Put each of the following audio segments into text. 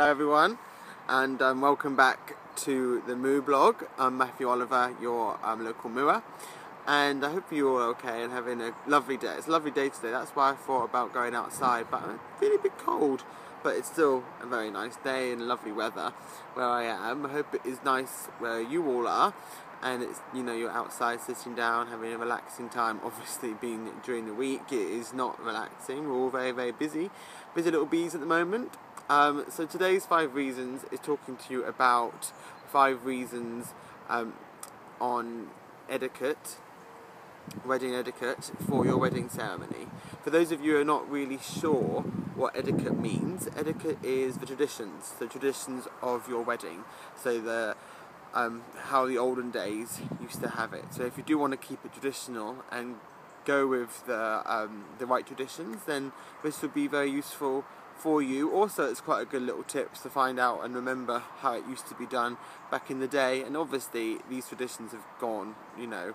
Hello everyone, and welcome back to the Moo blog. I'm Matthew Oliver, your local mooer, and I hope you're all okay and having a lovely day. It's a lovely day today, that's why I thought about going outside, but I'm feeling a bit cold, but it's still a very nice day and lovely weather where I am. I hope it is nice where you all are, and it's, you know, you're outside sitting down having a relaxing time. Obviously being during the week it is not relaxing, we're all very busy little bees at the moment. So today's 5 reasons is talking to you about 5 reasons on etiquette, wedding etiquette for your wedding ceremony. For those of you who are not really sure what etiquette means, etiquette is the traditions of your wedding, so the how the olden days used to have it. So if you do want to keep it traditional and go with the right traditions, then this would be very useful for you. Also, it's quite a good little tip to find out and remember how it used to be done back in the day. And obviously these traditions have gone, you know,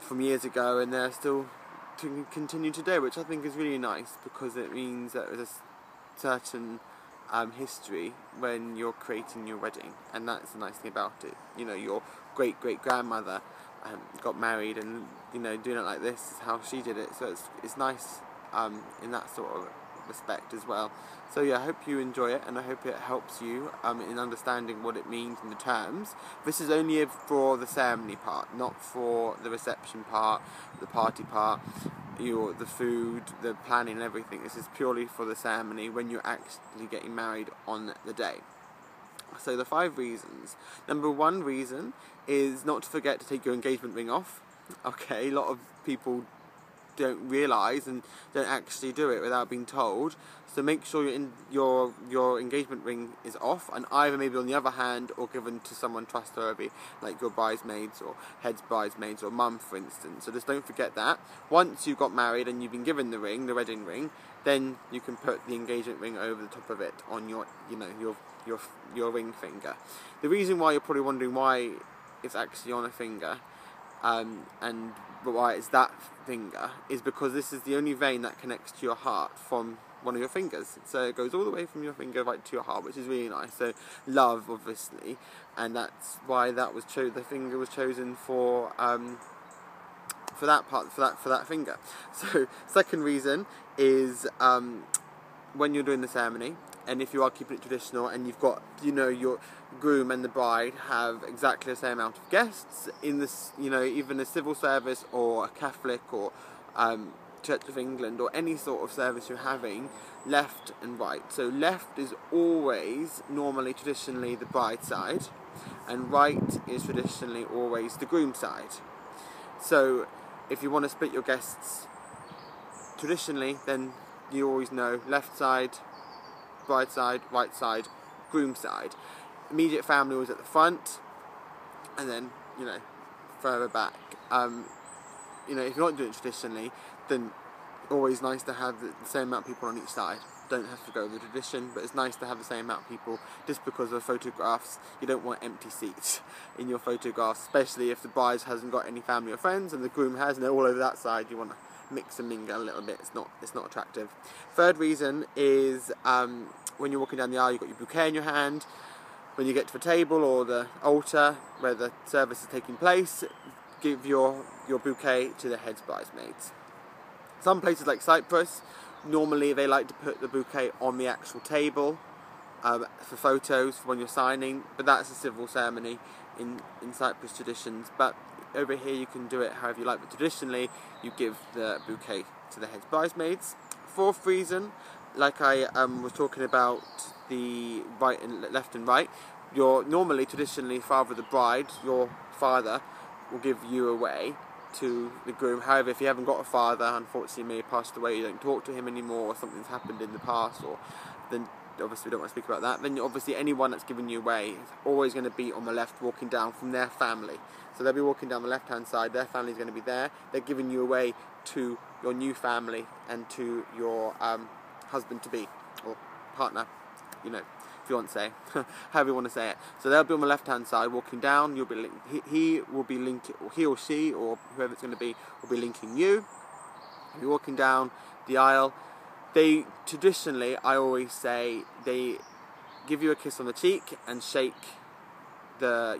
from years ago, and they're still to continue today, which I think is really nice, because it means that there's a certain history when you're creating your wedding, and that's the nice thing about it. You know, your great-great-grandmother got married, and, you know, doing it like this is how she did it, so it's nice in that sort of respect as well. So yeah, I hope you enjoy it, and I hope it helps you in understanding what it means in the terms. This is only for the ceremony part, not for the reception part, the party part, the food, the planning and everything. This is purely for the ceremony when you're actually getting married on the day. So the 5 reasons. Number 1 reason is not to forget to take your engagement ring off. Okay, a lot of people don't realise and don't actually do it without being told. So make sure your engagement ring is off, and either maybe on the other hand or given to someone trustworthy, like your bridesmaids or head bridesmaids or mum, for instance. So just don't forget that. Once you've got married and you've been given the ring, the wedding ring, then you can put the engagement ring over the top of it on your ring finger. The reason why you're probably wondering why it's actually on a finger, and why it's that finger, is because this is the only vein that connects to your heart from one of your fingers. So it goes all the way from your finger right to your heart, which is really nice. So love, obviously, and that's why that was the finger was chosen for that part, for that finger. So second reason is when you're doing the ceremony, and if you are keeping it traditional and you've got, you know, your groom and the bride have exactly the same amount of guests in this, you know, even a civil service or a Catholic or Church of England or any sort of service you're having, left and right. So left is always normally traditionally the bride's side, and right is traditionally always the groom's side. So if you want to split your guests traditionally, then you always know left side, bride side, right side, groom side. Immediate family was at the front, and then, you know, further back. You know, if you're not doing it traditionally, then always nice to have the same amount of people on each side. Don't have to go with the tradition, but it's nice to have the same amount of people, just because of photographs. You don't want empty seats in your photographs, especially if the bride hasn't got any family or friends and the groom has, and they're all over that side. You want to mix and mingle a little bit. It's not attractive. Third reason is when you're walking down the aisle, you've got your bouquet in your hand. When you get to the table or the altar where the service is taking place, give your bouquet to the head bridesmaids. Some places like Cyprus, normally they like to put the bouquet on the actual table for photos when you're signing, but that's a civil ceremony in Cyprus traditions. But over here you can do it however you like, but traditionally you give the bouquet to the head bridesmaids. Fourth reason, like I was talking about the right and left and right, you're normally traditionally father of the bride, your father will give you away to the groom. However, if you haven't got a father, unfortunately may have passed away, you don't talk to him anymore, or something's happened in the past, or then obviously we don't want to speak about that, then obviously anyone that's giving you away is always going to be on the left, walking down from their family. So they'll be walking down the left hand side, their family's going to be there, they're giving you away to your new family and to your husband-to-be or partner, you know, fiance, however you want to say it. So they'll be on the left hand side walking down, you'll be he will be linking, or he or she or whoever it's going to be will be linking you. You're walking down the aisle. They, traditionally, I always say, they give you a kiss on the cheek and shake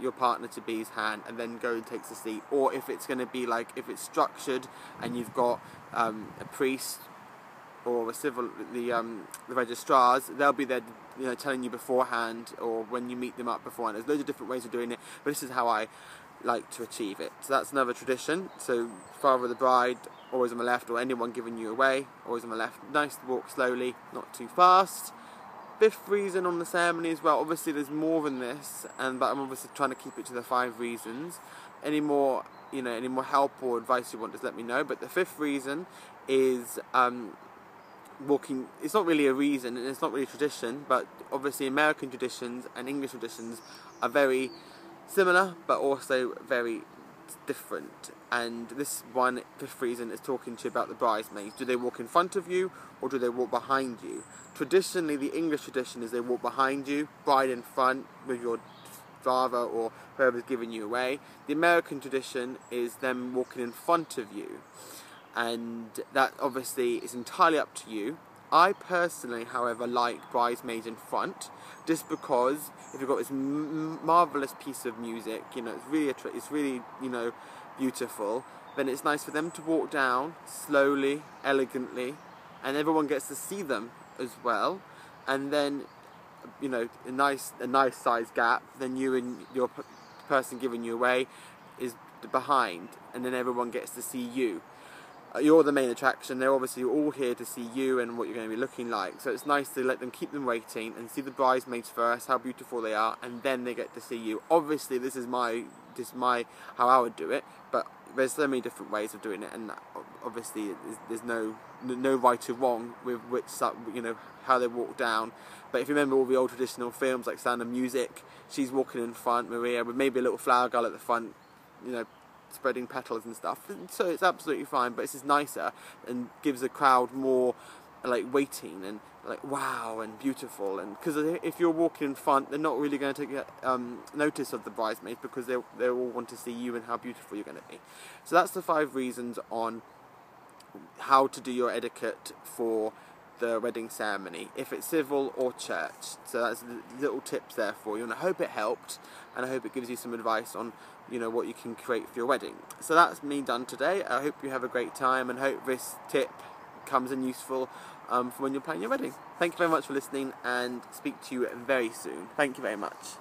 your partner-to-be's hand, and then go and take the seat. Or if it's going to be like, if it's structured and you've got a priest or a civil, the registrars, they'll be there, you know, telling you beforehand, or when you meet them up beforehand. There's loads of different ways of doing it, but this is how I like to achieve it. So that's another tradition. So father of the bride, always on the left, or anyone giving you away, always on the left. Nice to walk slowly, not too fast. Fifth reason on the ceremony as well, obviously there's more than this, but I'm obviously trying to keep it to the 5 reasons. Any more, you know, any more help or advice you want, just let me know. But the 5th reason is walking. It's not really a reason and it's not really a tradition, but obviously American traditions and English traditions are very similar but also very different. And this one, 5th reason, is talking to you about the bridesmaids. Do they walk in front of you or do they walk behind you? Traditionally, the English tradition is they walk behind you, bride in front with your father or whoever's giving you away. The American tradition is them walking in front of you, and that obviously is entirely up to you. I personally, however, like bridesmaids in front, just because if you've got this marvellous piece of music, you know, it's really, you know, beautiful, then it's nice for them to walk down slowly, elegantly, and everyone gets to see them as well. And then, you know, a nice size gap, then you and your person giving you away is behind, and then everyone gets to see you. You're the main attraction. They're obviously all here to see you and what you're going to be looking like. So it's nice to let them keep them waiting and see the bridesmaids first, how beautiful they are, and then they get to see you. Obviously, this is how I would do it, but there's so many different ways of doing it, and obviously there's no right or wrong with which, you know, how they walk down. But if you remember all the old traditional films like Sound of Music, she's walking in front, Maria, with maybe a little flower girl at the front, you know, spreading petals and stuff. So it's absolutely fine, but this is nicer and gives the crowd more like waiting and like wow and beautiful. And because if you're walking in front, they're not really going to take notice of the bridesmaids, because they all want to see you and how beautiful you're going to be. So that's the 5 reasons on how to do your etiquette for the wedding ceremony, if it's civil or church. So that's little tips there for you, and I hope it helped, and I hope it gives you some advice on, you know, what you can create for your wedding. So that's me done today. I hope you have a great time, and hope this tip comes in useful for when you're planning your wedding. Thank you very much for listening, and speak to you very soon. Thank you very much.